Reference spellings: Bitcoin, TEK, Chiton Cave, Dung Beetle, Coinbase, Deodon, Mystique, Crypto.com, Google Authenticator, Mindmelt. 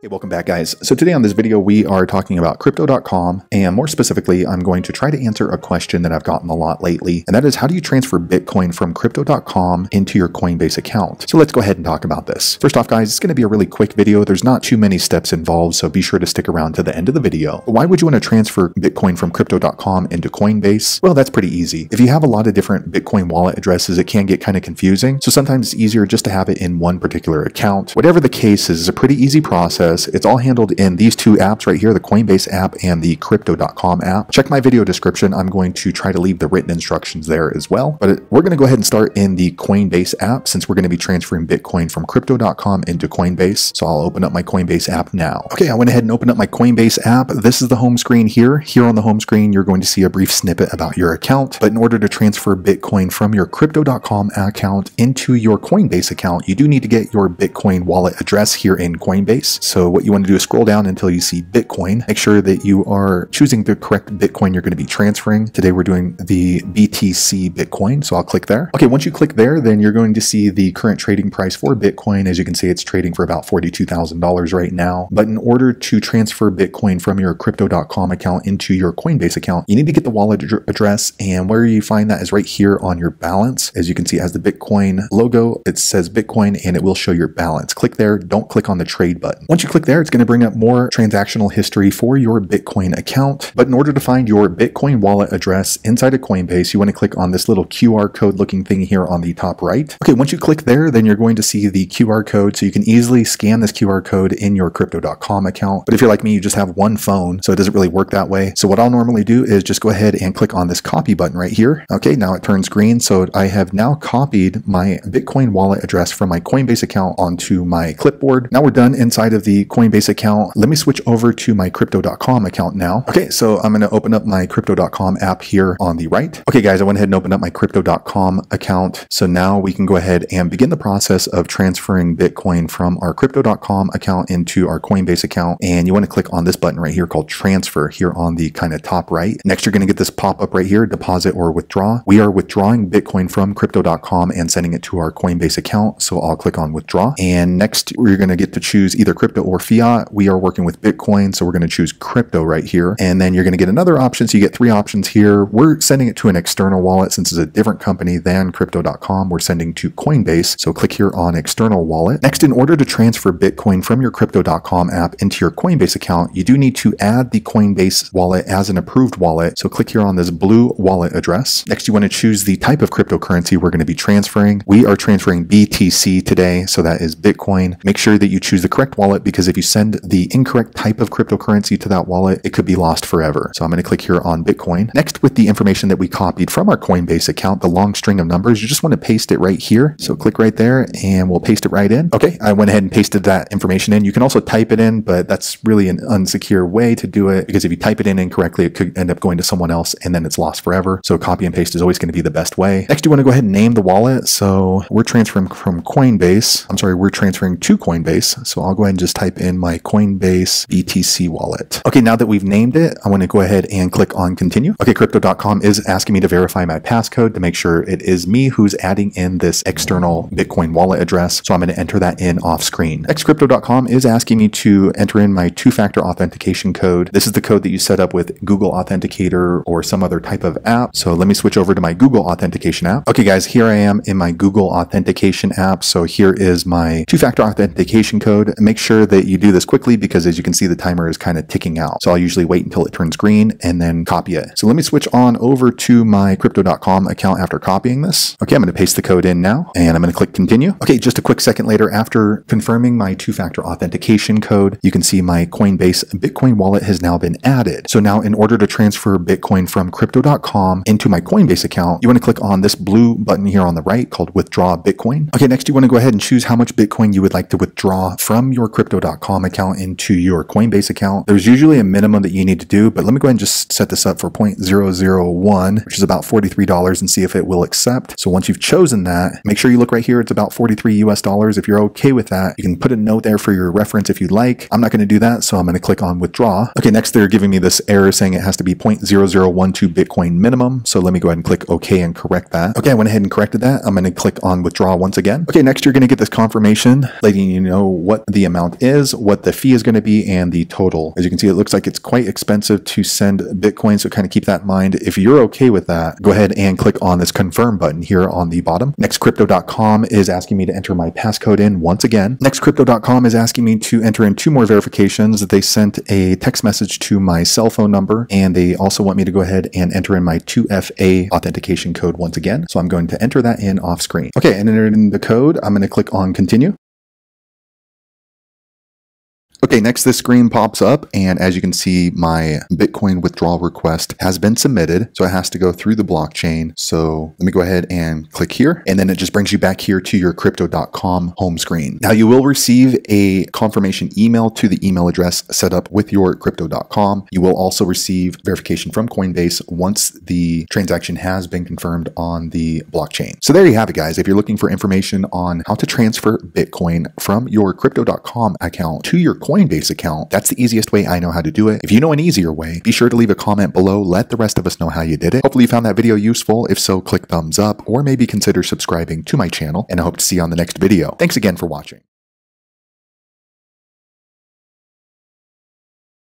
Hey, welcome back guys. So today on this video, we are talking about Crypto.com, and more specifically, I'm going to try to answer a question that I've gotten a lot lately, and that is, how do you transfer Bitcoin from Crypto.com into your Coinbase account? So let's go ahead and talk about this. First off guys, it's going to be a really quick video. There's not too many steps involved, so be sure to stick around to the end of the video. Why would you want to transfer Bitcoin from Crypto.com into Coinbase? Well, that's pretty easy. If you have a lot of different Bitcoin wallet addresses, it can get kind of confusing. So sometimes it's easier just to have it in one particular account. Whatever the case is, it's a pretty easy process. It's all handled in these two apps right here, the Coinbase app and the Crypto.com app. Check my video description. I'm going to try to leave the written instructions there as well. But we're going to go ahead and start in the Coinbase app since we're going to be transferring Bitcoin from Crypto.com into Coinbase. So I'll open up my Coinbase app now. Okay, I went ahead and opened up my Coinbase app. This is the home screen here. Here on the home screen, you're going to see a brief snippet about your account. But in order to transfer Bitcoin from your Crypto.com account into your Coinbase account, you do need to get your Bitcoin wallet address here in Coinbase. So what you want to do is scroll down until you see Bitcoin. Make sure that you are choosing the correct Bitcoin you're going to be transferring. Today we're doing the BTC Bitcoin, so I'll click there. Okay, once you click there, then you're going to see the current trading price for Bitcoin. As you can see, it's trading for about $42,000 right now. But in order to transfer Bitcoin from your Crypto.com account into your Coinbase account, you need to get the wallet address, and where you find that is right here on your balance. As you can see, it has the Bitcoin logo. It says Bitcoin, and it will show your balance. Click there. Don't click on the trade button. Once you click there, it's going to bring up more transactional history for your Bitcoin account. But in order to find your Bitcoin wallet address inside of Coinbase, you want to click on this little QR code looking thing here on the top right. Okay, once you click there, then you're going to see the QR code. So you can easily scan this QR code in your Crypto.com account. But if you're like me, you just have one phone, so it doesn't really work that way. So what I'll normally do is just go ahead and click on this copy button right here. Okay, now it turns green. So I have now copied my Bitcoin wallet address from my Coinbase account onto my clipboard. Now we're done inside of the Coinbase account. Let me switch over to my Crypto.com account now. Okay, so I'm going to open up my Crypto.com app here on the right. Okay, guys, I went ahead and opened up my Crypto.com account. So now we can go ahead and begin the process of transferring Bitcoin from our Crypto.com account into our Coinbase account. And you want to click on this button right here called transfer here on the kind of top right. Next, you're going to get this pop-up right here, deposit or withdraw. We are withdrawing Bitcoin from Crypto.com and sending it to our Coinbase account. So I'll click on withdraw. And next, we're going to get to choose either crypto or fiat. We are working with Bitcoin, so we're going to choose crypto right here. And then you're going to get another option. So you get three options here. We're sending it to an external wallet since it's a different company than Crypto.com. We're sending to Coinbase. So click here on external wallet. Next, in order to transfer Bitcoin from your Crypto.com app into your Coinbase account, you do need to add the Coinbase wallet as an approved wallet. So click here on this blue wallet address. Next, you want to choose the type of cryptocurrency we're going to be transferring. We are transferring BTC today, so that is Bitcoin. Make sure that you choose the correct wallet, because if you send the incorrect type of cryptocurrency to that wallet, it could be lost forever. So I'm going to click here on Bitcoin. Next, with the information that we copied from our Coinbase account, the long string of numbers, you just want to paste it right here. So click right there and we'll paste it right in. Okay, I went ahead and pasted that information in. You can also type it in, but that's really an unsecure way to do it, because if you type it in incorrectly, it could end up going to someone else and then it's lost forever. So copy and paste is always going to be the best way. Next, you want to go ahead and name the wallet. So we're transferring from Coinbase. I'm sorry, we're transferring to Coinbase. So I'll go ahead and just type in my Coinbase BTC wallet. Okay, now that we've named it, I want to go ahead and click on continue. Okay, Crypto.com is asking me to verify my passcode to make sure it is me who's adding in this external Bitcoin wallet address. So I'm going to enter that in off screen. Next, Crypto.com is asking me to enter in my two-factor authentication code. This is the code that you set up with Google Authenticator or some other type of app. So let me switch over to my Google Authentication app. Okay, guys, here I am in my Google Authentication app. So here is my two-factor authentication code. Make sure that you do this quickly, because as you can see, the timer is kind of ticking out. So I'll usually wait until it turns green and then copy it. So let me switch on over to my Crypto.com account after copying this. Okay, I'm going to paste the code in now and I'm going to click continue. Okay, just a quick second later, after confirming my two-factor authentication code, you can see my Coinbase Bitcoin wallet has now been added. So now in order to transfer Bitcoin from Crypto.com into my Coinbase account, you want to click on this blue button here on the right called withdraw Bitcoin. Okay, next you want to go ahead and choose how much Bitcoin you would like to withdraw from your Crypto.com account into your Coinbase account. There's usually a minimum that you need to do, but let me go ahead and just set this up for 0.001, which is about $43, and see if it will accept. So once you've chosen that, make sure you look right here. It's about $43 US. If you're okay with that, you can put a note there for your reference if you'd like. I'm not going to do that, so I'm going to click on withdraw. Okay, next they're giving me this error saying it has to be 0.0012 Bitcoin minimum. So let me go ahead and click OK and correct that. Okay, I went ahead and corrected that. I'm going to click on withdraw once again. Okay, next you're going to get this confirmation letting you know what the amount is. is, what the fee is going to be, and the total. As you can see, it looks like it's quite expensive to send Bitcoin, so kind of keep that in mind. If you're okay with that, go ahead and click on this confirm button here on the bottom. Next, Crypto.com is asking me to enter my passcode in once again. Next, Crypto.com is asking me to enter in two more verifications. They sent a text message to my cell phone number, and they also want me to go ahead and enter in my 2FA authentication code once again. So I'm going to enter that in off screen. Okay, and entered in the code. I'm going to click on continue. Okay, next this screen pops up, and as you can see, my Bitcoin withdrawal request has been submitted, so it has to go through the blockchain. So let me go ahead and click here, and then it just brings you back here to your Crypto.com home screen. Now you will receive a confirmation email to the email address set up with your Crypto.com. You will also receive verification from Coinbase once the transaction has been confirmed on the blockchain. So there you have it, guys. If you're looking for information on how to transfer Bitcoin from your Crypto.com account to your Coinbase account, that's the easiest way I know how to do it. If you know an easier way, be sure to leave a comment below. Let the rest of us know how you did it. Hopefully you found that video useful. If so, click thumbs up or maybe consider subscribing to my channel, and I hope to see you on the next video. Thanks again for watching.